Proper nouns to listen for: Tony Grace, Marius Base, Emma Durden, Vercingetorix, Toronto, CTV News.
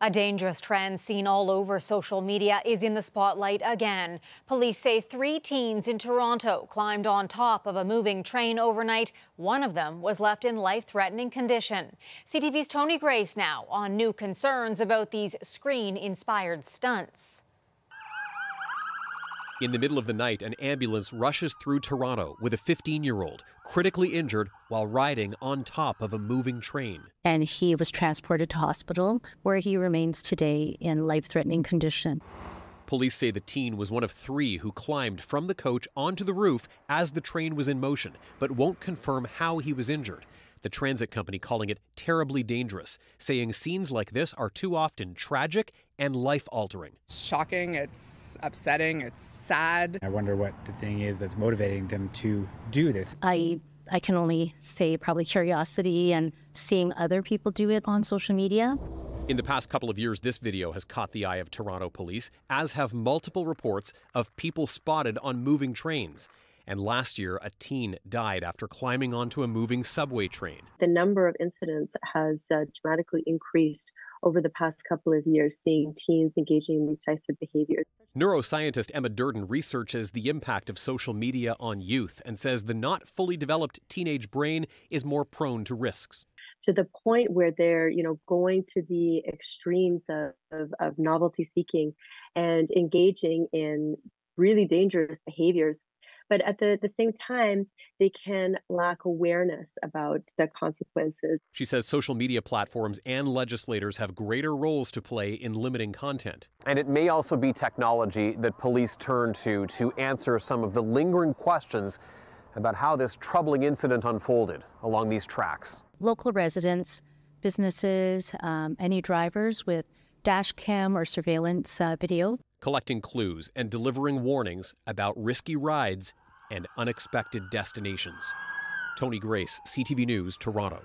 A dangerous trend seen all over social media is in the spotlight again. Police say 3 teens in Toronto climbed on top of a moving train overnight. One of them was left in life-threatening condition. CTV's Tony Grace now on new concerns about these screen-inspired stunts. In the middle of the night, an ambulance rushes through Toronto with a 15-year-old critically injured while riding on top of a moving train. And he was transported to hospital, where he remains today in life-threatening condition. Police say the teen was one of 3 who climbed from the coach onto the roof as the train was in motion, but won't confirm how he was injured. The transit company calling it terribly dangerous, saying scenes like this are too often tragic and life-altering. It's shocking, it's upsetting, it's sad. I wonder what the thing is that's motivating them to do this. I can only say probably curiosity and seeing other people do it on social media. In the past couple of years, this video has caught the eye of Toronto police, as have multiple reports of people spotted on moving trains. And last year, a teen died after climbing onto a moving subway train. The number of incidents has dramatically increased over the past couple of years, seeing teens engaging in these types of behavior. Neuroscientist Emma Durden researches the impact of social media on youth and says the not fully developed teenage brain is more prone to risks. To the point where they're, going to the extremes of novelty seeking and engaging in really dangerous behaviors. But at the same time, they can lack awareness about the consequences. She says social media platforms and legislators have greater roles to play in limiting content. And it may also be technology that police turn to answer some of the lingering questions about how this troubling incident unfolded along these tracks. Local residents, businesses, any drivers with dash cam or surveillance video. Collecting clues and delivering warnings about risky rides and unexpected destinations. Tony Grace, CTV News, Toronto.